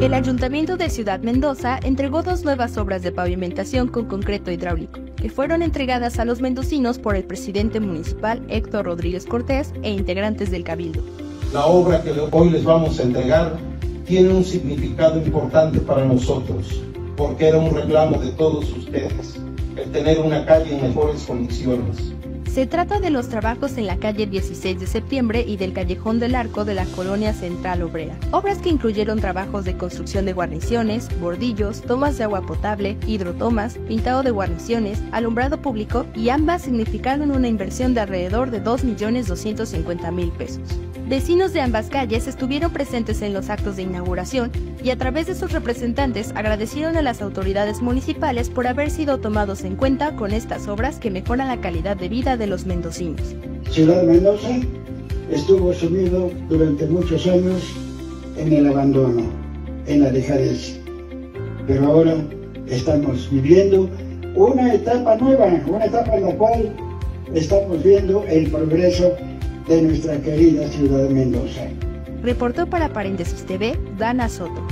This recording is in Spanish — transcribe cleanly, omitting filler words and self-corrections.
El Ayuntamiento de Ciudad Mendoza entregó dos nuevas obras de pavimentación con concreto hidráulico, que fueron entregadas a los mendocinos por el presidente municipal Héctor Rodríguez Cortés e integrantes del Cabildo. La obra que hoy les vamos a entregar tiene un significado importante para nosotros, porque era un reclamo de todos ustedes, el tener una calle en mejores condiciones. Se trata de los trabajos en la calle 16 de septiembre y del Callejón del Arco de la Colonia Central Obrera. Obras que incluyeron trabajos de construcción de guarniciones, bordillos, tomas de agua potable, hidrotomas, pintado de guarniciones, alumbrado público, y ambas significaron una inversión de alrededor de 2.250.000 pesos. Vecinos de ambas calles estuvieron presentes en los actos de inauguración y a través de sus representantes agradecieron a las autoridades municipales por haber sido tomados en cuenta con estas obras que mejoran la calidad de vida de los mendocinos. Ciudad Mendoza estuvo sumido durante muchos años en el abandono, en la dejadez, pero ahora estamos viviendo una etapa nueva, una etapa en la cual estamos viendo el progreso de nuestra querida Ciudad Mendoza. Reportó para Paréntesis TV, Dana Soto.